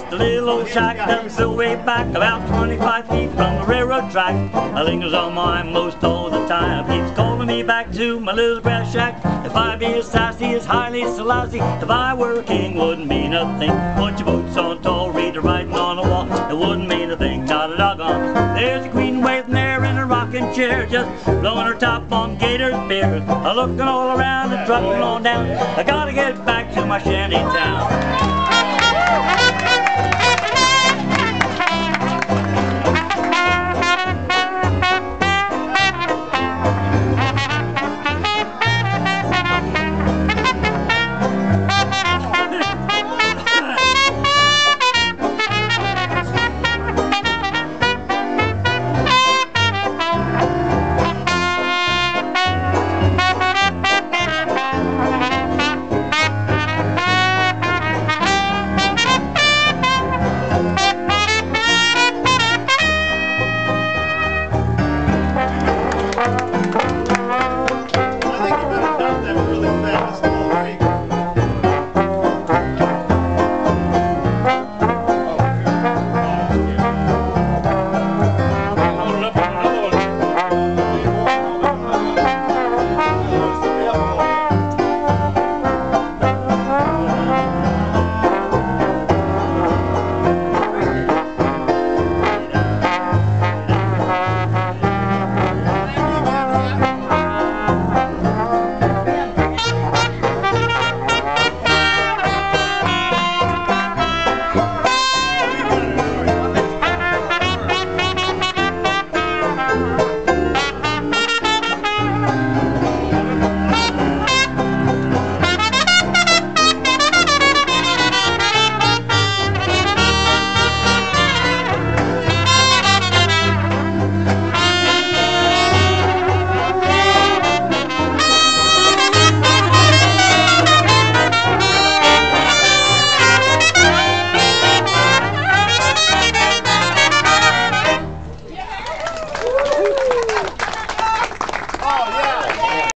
just a little old shack that's still way back, about 25 feet from the railroad track. I lingers on my most all the time. Keeps calling me back to my little grass shack. If I be as sassy as highly so lousy, if I were a king, wouldn't mean a thing. Put your boots on tall, read a writing on a wall, it wouldn't mean a thing, not a doggone. There's a queen waiting there in a rocking chair, just blowing her top on Gator's beer. I'm looking all around and trucking on down. I gotta get back to my shanty town.